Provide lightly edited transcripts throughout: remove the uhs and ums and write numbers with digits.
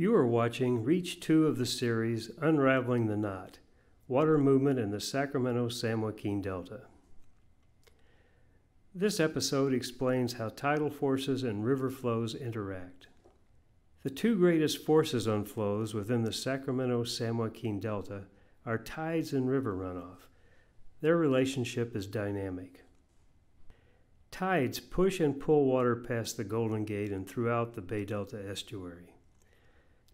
You are watching Reach 2 of the series, Unraveling the Knot, Water Movement in the Sacramento-San Joaquin Delta. This episode explains how tidal forces and river flows interact. The two greatest forces on flows within the Sacramento-San Joaquin Delta are tides and river runoff. Their relationship is dynamic. Tides push and pull water past the Golden Gate and throughout the Bay Delta estuary.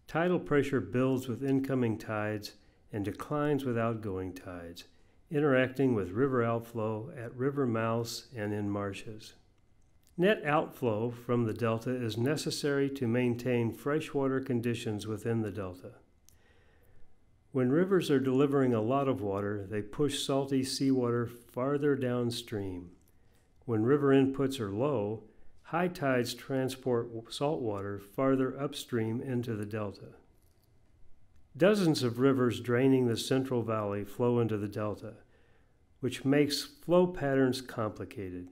Tidal pressure builds with incoming tides and declines with outgoing tides, interacting with river outflow at river mouths and in marshes. Net outflow from the delta is necessary to maintain freshwater conditions within the delta. When rivers are delivering a lot of water, they push salty seawater farther downstream. When river inputs are low, high tides transport salt water farther upstream into the delta. Dozens of rivers draining the Central Valley flow into the delta, which makes flow patterns complicated.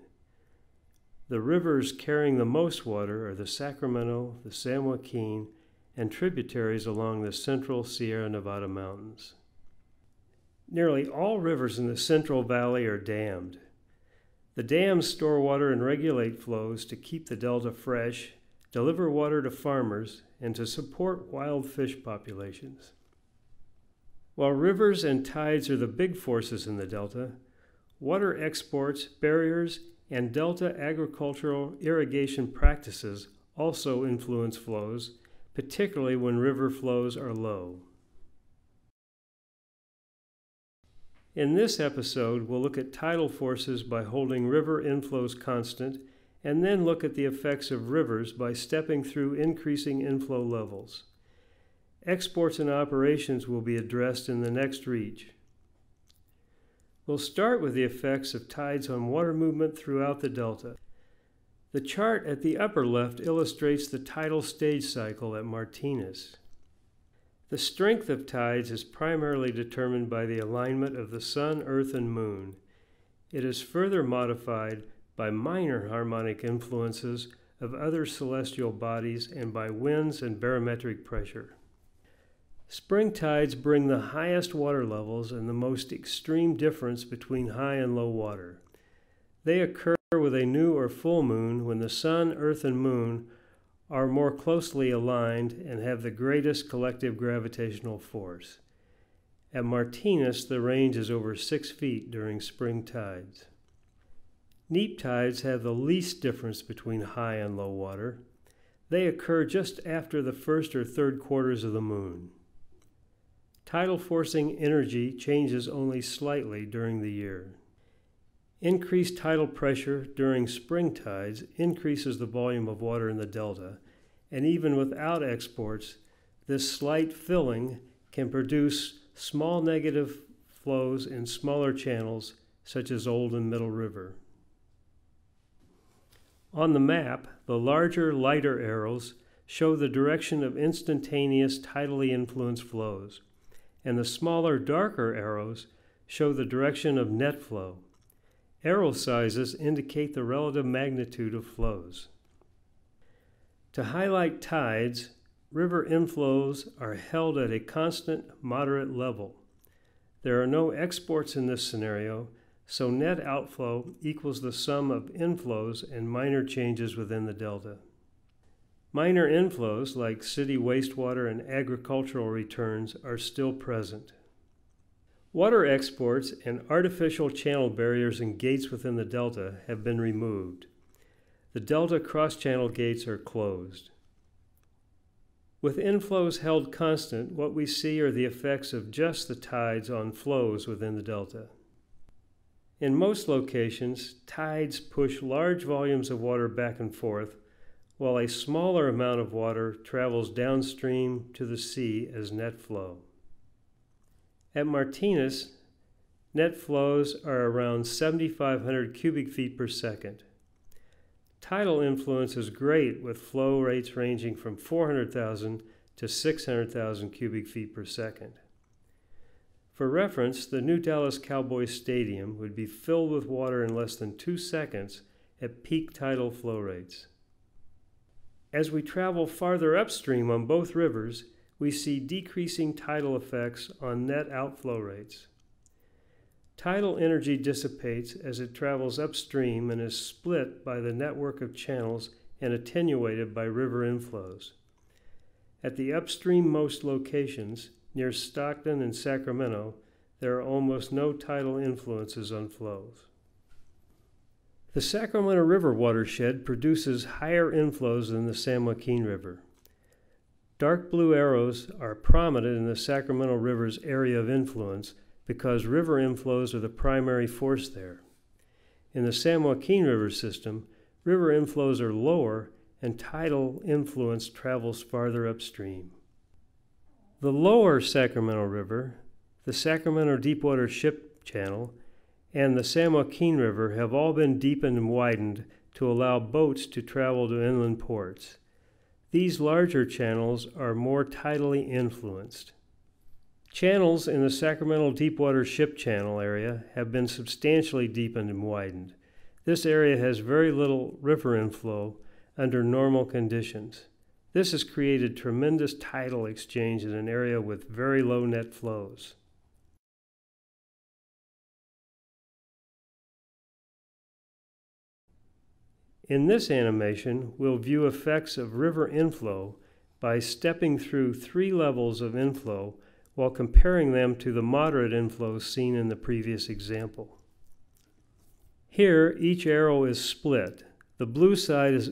The rivers carrying the most water are the Sacramento, the San Joaquin, and tributaries along the central Sierra Nevada mountains. Nearly all rivers in the Central Valley are dammed. The dams store water and regulate flows to keep the delta fresh, deliver water to farmers, and to support wild fish populations. While rivers and tides are the big forces in the delta, water exports, barriers, and delta agricultural irrigation practices also influence flows, particularly when river flows are low. In this episode, we'll look at tidal forces by holding river inflows constant, and then look at the effects of rivers by stepping through increasing inflow levels. Exports and operations will be addressed in the next reach. We'll start with the effects of tides on water movement throughout the delta. The chart at the upper left illustrates the tidal stage cycle at Martinez. The strength of tides is primarily determined by the alignment of the sun, earth, and moon. It is further modified by minor harmonic influences of other celestial bodies and by winds and barometric pressure. Spring tides bring the highest water levels and the most extreme difference between high and low water. They occur with a new or full moon when the sun, earth, and moon are more closely aligned and have the greatest collective gravitational force. At Martinez, the range is over 6 feet during spring tides. Neap tides have the least difference between high and low water. They occur just after the first or third quarters of the moon. Tidal forcing energy changes only slightly during the year. Increased tidal pressure during spring tides increases the volume of water in the delta, and even without exports, this slight filling can produce small negative flows in smaller channels such as Old and Middle River. On the map, the larger, lighter arrows show the direction of instantaneous tidally influenced flows, and the smaller, darker arrows show the direction of net flow. Arrow sizes indicate the relative magnitude of flows. To highlight tides, river inflows are held at a constant, moderate level. There are no exports in this scenario, so net outflow equals the sum of inflows and minor changes within the delta. Minor inflows, like city wastewater and agricultural returns, are still present. Water exports and artificial channel barriers and gates within the delta have been removed. The delta cross-channel gates are closed. With inflows held constant, what we see are the effects of just the tides on flows within the delta. In most locations, tides push large volumes of water back and forth, while a smaller amount of water travels downstream to the sea as net flow. At Martinez, net flows are around 7,500 cubic feet per second. Tidal influence is great, with flow rates ranging from 400,000 to 600,000 cubic feet per second. For reference, the new Dallas Cowboys Stadium would be filled with water in less than 2 seconds at peak tidal flow rates. As we travel farther upstream on both rivers, we see decreasing tidal effects on net outflow rates. Tidal energy dissipates as it travels upstream and is split by the network of channels and attenuated by river inflows. At the upstreammost locations, near Stockton and Sacramento, there are almost no tidal influences on flows. The Sacramento River watershed produces higher inflows than the San Joaquin River. Dark blue arrows are prominent in the Sacramento River's area of influence because river inflows are the primary force there. In the San Joaquin River system, river inflows are lower and tidal influence travels farther upstream. The lower Sacramento River, the Sacramento Deepwater Ship Channel, and the San Joaquin River have all been deepened and widened to allow boats to travel to inland ports. These larger channels are more tidally influenced. Channels in the Sacramento Deepwater Ship Channel area have been substantially deepened and widened. This area has very little river inflow under normal conditions. This has created tremendous tidal exchange in an area with very low net flows. In this animation, we'll view effects of river inflow by stepping through three levels of inflow while comparing them to the moderate inflows seen in the previous example. Here, each arrow is split. The blue side is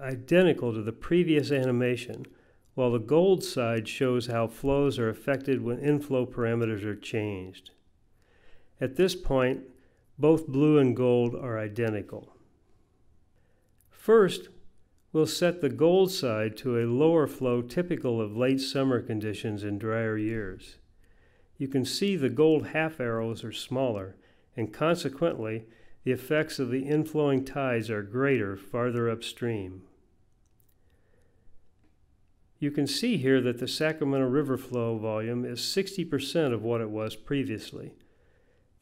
identical to the previous animation, while the gold side shows how flows are affected when inflow parameters are changed. At this point, both blue and gold are identical. First, we'll set the gold side to a lower flow typical of late summer conditions in drier years. You can see the gold half arrows are smaller, and consequently, the effects of the inflowing tides are greater farther upstream. You can see here that the Sacramento River flow volume is 60% of what it was previously.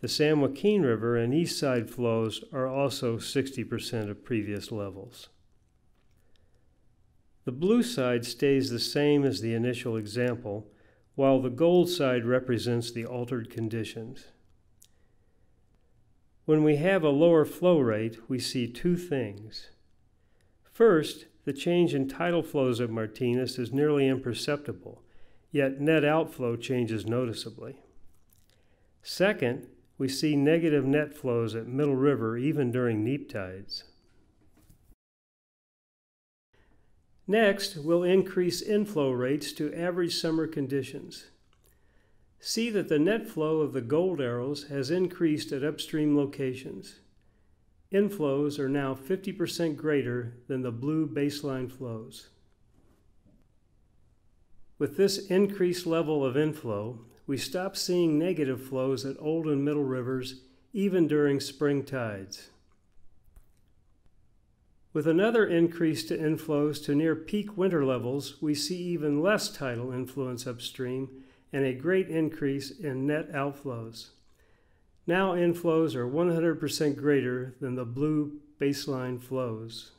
The San Joaquin River and east side flows are also 60% of previous levels. The blue side stays the same as the initial example, while the gold side represents the altered conditions. When we have a lower flow rate, we see two things. First, the change in tidal flows at Martinez is nearly imperceptible, yet net outflow changes noticeably. Second, we see negative net flows at Middle River even during neap tides. Next, we'll increase inflow rates to average summer conditions. See that the net flow of the gold arrows has increased at upstream locations. Inflows are now 50% greater than the blue baseline flows. With this increased level of inflow, we stop seeing negative flows at Old and Middle Rivers even during spring tides. With another increase to inflows to near peak winter levels, we see even less tidal influence upstream and a great increase in net outflows. Now inflows are 100% greater than the blue baseline flows.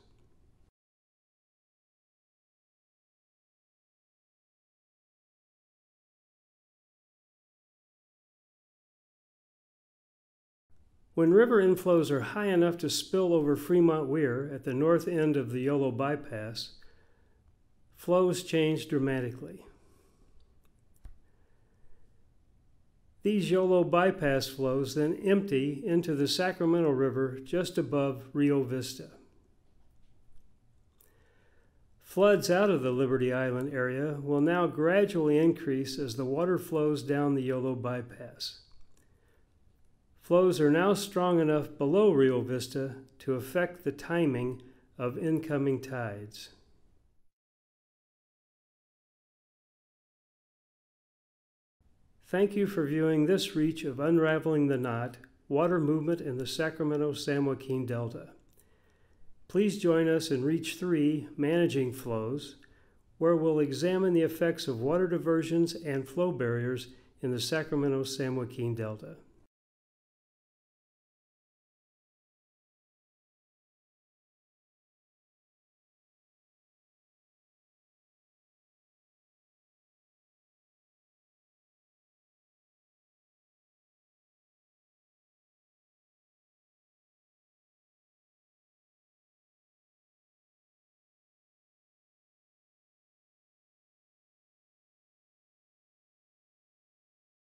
When river inflows are high enough to spill over Fremont Weir at the north end of the Yolo Bypass, flows change dramatically. These Yolo Bypass flows then empty into the Sacramento River just above Rio Vista. Floods out of the Liberty Island area will now gradually increase as the water flows down the Yolo Bypass. Flows are now strong enough below Rio Vista to affect the timing of incoming tides. Thank you for viewing this reach of Unraveling the Knot, Water Movement in the Sacramento-San Joaquin Delta. Please join us in Reach 3, Managing Flows, where we'll examine the effects of water diversions and flow barriers in the Sacramento-San Joaquin Delta.